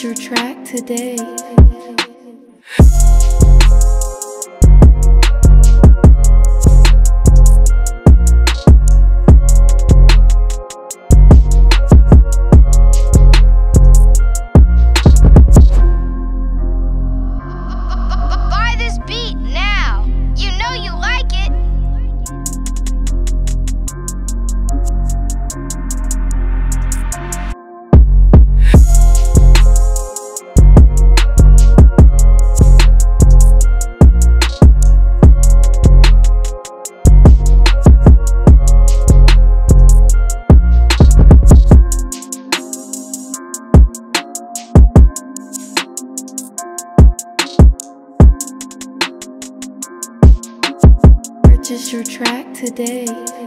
Choose your track today. Purchase your track today.